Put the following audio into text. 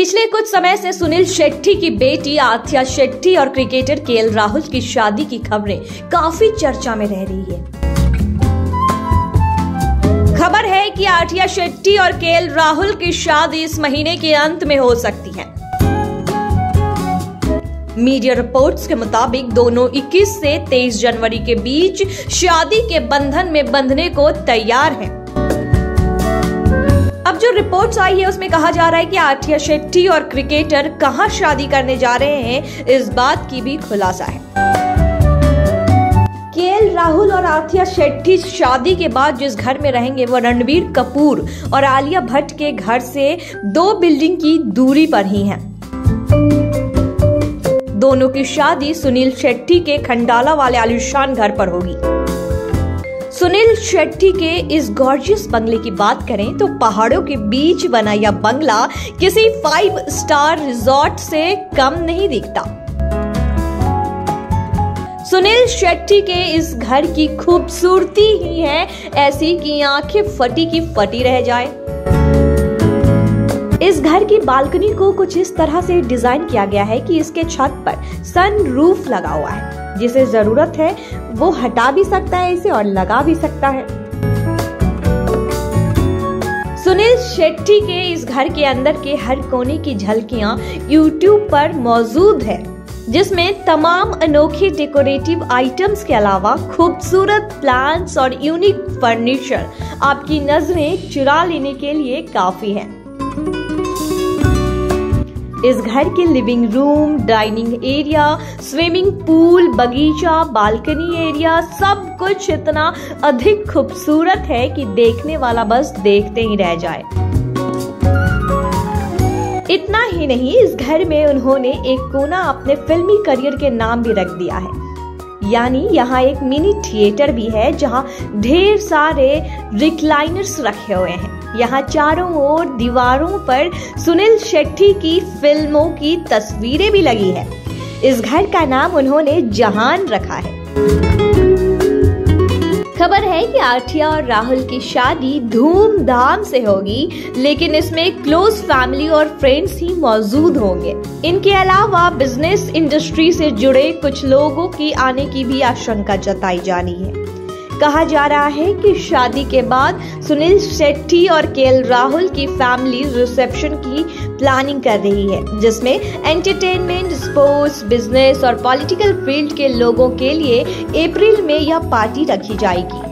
पिछले कुछ समय से सुनील शेट्टी की बेटी आथिया शेट्टी और क्रिकेटर केएल राहुल की शादी की खबरें काफी चर्चा में रह रही है। खबर है कि आथिया शेट्टी और केएल राहुल की शादी इस महीने के अंत में हो सकती है। मीडिया रिपोर्ट्स के मुताबिक दोनों 21 से 23 जनवरी के बीच शादी के बंधन में बंधने को तैयार हैं। अब जो रिपोर्ट्स आई है उसमें कहा जा रहा है कि आथिया शेट्टी और क्रिकेटर कहां शादी करने जा रहे हैं, इस बात की भी खुलासा है। केएल राहुल और आथिया शेट्टी शादी के बाद जिस घर में रहेंगे वो रणबीर कपूर और आलिया भट्ट के घर से 2 बिल्डिंग की दूरी पर ही है। दोनों की शादी सुनील शेट्टी के खंडाला वाले आलीशान घर पर होगी। सुनील शेट्टी के इस गॉर्जियस बंगले की बात करें तो पहाड़ों के बीच बना यह बंगला किसी 5 स्टार रिजॉर्ट से कम नहीं दिखता। सुनील शेट्टी के इस घर की खूबसूरती ही है ऐसी कि आंखें फटी की फटी रह जाए। इस घर की बालकनी को कुछ इस तरह से डिजाइन किया गया है कि इसके छत पर सन रूफ लगा हुआ है। जिसे जरूरत है वो हटा भी सकता है इसे और लगा भी सकता है। सुनील शेट्टी के इस घर के अंदर के हर कोने की झलकियां YouTube पर मौजूद है, जिसमें तमाम अनोखे डेकोरेटिव आइटम्स के अलावा खूबसूरत प्लांट्स और यूनिक फर्नीचर आपकी नजरें चुरा लेने के लिए काफी है। इस घर के living room, dining area, swimming pool, बगीचा, बालकनी एरिया सब कुछ इतना अधिक खूबसूरत है कि देखने वाला बस देखते ही रह जाए। इतना ही नहीं, इस घर में उन्होंने एक कोना अपने फिल्मी करियर के नाम भी रख दिया है। यानी यहाँ एक मिनी थिएटर भी है जहाँ ढेर सारे रिक्लाइनर्स रखे हुए हैं। यहाँ चारों ओर दीवारों पर सुनील शेट्टी की फिल्मों की तस्वीरें भी लगी है। इस घर का नाम उन्होंने जहान रखा है। खबर है कि आथिया और राहुल की शादी धूमधाम से होगी, लेकिन इसमें क्लोज फैमिली और फ्रेंड्स ही मौजूद होंगे। इनके अलावा बिजनेस इंडस्ट्री से जुड़े कुछ लोगों की आने की भी आशंका जताई जा रही है। कहा जा रहा है कि शादी के बाद सुनील शेट्टी और केएल राहुल की फैमिली रिसेप्शन की प्लानिंग कर रही है, जिसमें एंटरटेनमेंट, स्पोर्ट्स, बिजनेस और पॉलिटिकल फील्ड के लोगों के लिए अप्रैल में यह पार्टी रखी जाएगी।